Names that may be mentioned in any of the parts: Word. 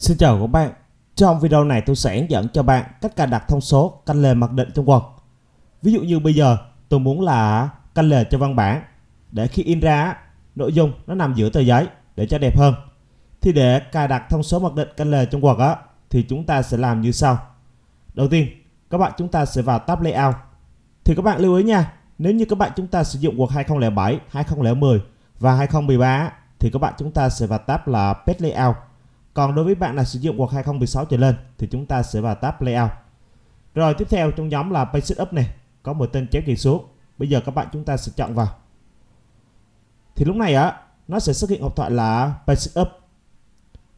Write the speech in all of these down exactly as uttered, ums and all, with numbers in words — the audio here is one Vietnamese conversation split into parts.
Xin chào các bạn. Trong video này tôi sẽ hướng dẫn cho bạn cách cài đặt thông số canh lề mặc định trong Word. Ví dụ như bây giờ tôi muốn là canh lề cho văn bản để khi in ra nội dung nó nằm giữa tờ giấy để cho đẹp hơn. Thì để cài đặt thông số mặc định canh lề trong Word á thì chúng ta sẽ làm như sau. Đầu tiên, các bạn chúng ta sẽ vào tab layout. Thì các bạn lưu ý nha, nếu như các bạn chúng ta sử dụng Word hai không không bảy, hai không không không và hai không một ba thì các bạn chúng ta sẽ vào tab là page layout. Còn đối với bạn là sử dụng Word hai không một sáu trở lên thì chúng ta sẽ vào tab layout. Rồi tiếp theo trong nhóm là page setup này có một tên chéo chỉ xuống. Bây giờ các bạn chúng ta sẽ chọn vào. Thì lúc này á nó sẽ xuất hiện hộp thoại là page setup.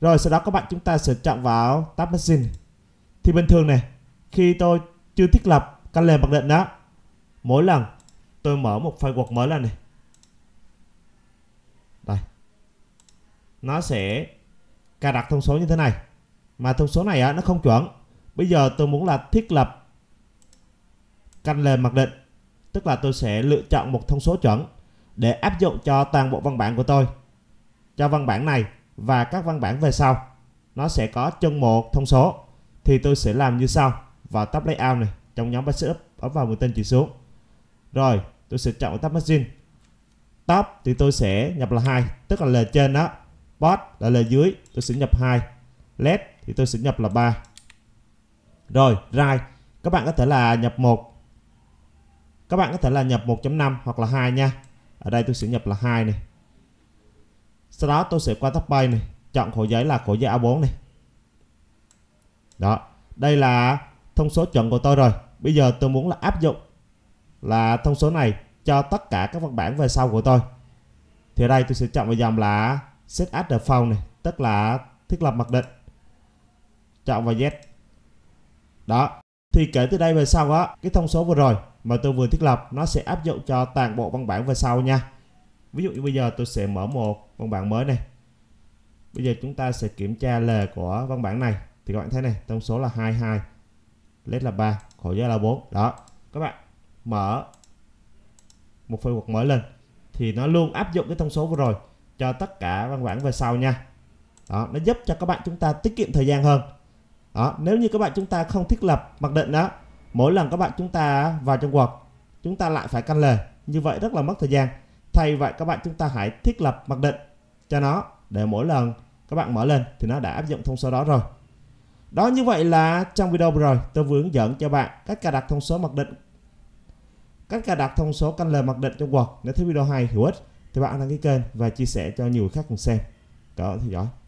Rồi sau đó các bạn chúng ta sẽ chọn vào tab margin. Thì bình thường này, khi tôi chưa thiết lập canh lề mặc định đó, mỗi lần tôi mở một file Word mới lên này, đây, nó sẽ cài đặt thông số như thế này. Mà thông số này á, nó không chuẩn. Bây giờ tôi muốn là thiết lập canh lề mặc định, tức là tôi sẽ lựa chọn một thông số chuẩn để áp dụng cho toàn bộ văn bản của tôi, cho văn bản này và các văn bản về sau. Nó sẽ có chân một thông số. Thì tôi sẽ làm như sau. Vào tab layout này, trong nhóm basic up, ấn vào mũi tên chỉ xuống. Rồi tôi sẽ chọn tab margin. Top thì tôi sẽ nhập là hai, tức là lề trên đó. Bot là lề dưới, tôi sẽ nhập hai. Left thì tôi sẽ nhập là ba. Rồi right, các bạn có thể là nhập một. Các bạn có thể là nhập một chấm năm hoặc là hai nha. Ở đây tôi sẽ nhập là hai này. Sau đó tôi sẽ qua tab page này, chọn khổ giấy là khổ giấy a bốn này. Đó, đây là thông số chuẩn của tôi rồi. Bây giờ tôi muốn là áp dụng là thông số này cho tất cả các văn bản về sau của tôi. Thì ở đây tôi sẽ chọn vào dòng là set as default này, tức là thiết lập mặc định. Chọn vào yes. Đó, thì kể từ đây về sau á, cái thông số vừa rồi mà tôi vừa thiết lập nó sẽ áp dụng cho toàn bộ văn bản về sau nha. Ví dụ như bây giờ tôi sẽ mở một văn bản mới này. Bây giờ chúng ta sẽ kiểm tra lề của văn bản này. Thì các bạn thấy này, thông số là hai mươi hai, led là ba, khổ giấy là bốn. Đó, các bạn mở một file Word mới lên thì nó luôn áp dụng cái thông số vừa rồi cho tất cả văn bản về sau nha. Đó, nó giúp cho các bạn chúng ta tiết kiệm thời gian hơn. Đó, nếu như các bạn chúng ta không thiết lập mặc định đó, mỗi lần các bạn chúng ta vào trong Word, chúng ta lại phải canh lề, như vậy rất là mất thời gian. Thay vậy các bạn chúng ta hãy thiết lập mặc định cho nó, để mỗi lần các bạn mở lên thì nó đã áp dụng thông số đó rồi. Đó, như vậy là trong video vừa rồi tôi vừa hướng dẫn cho bạn cách cài đặt thông số mặc định, cách cài đặt thông số canh lề mặc định trong Word. Nếu thấy video hay, hữu ích thì bạn đăng ký kênh và chia sẻ cho nhiều người khác cùng xem. Cảm ơn theo dõi.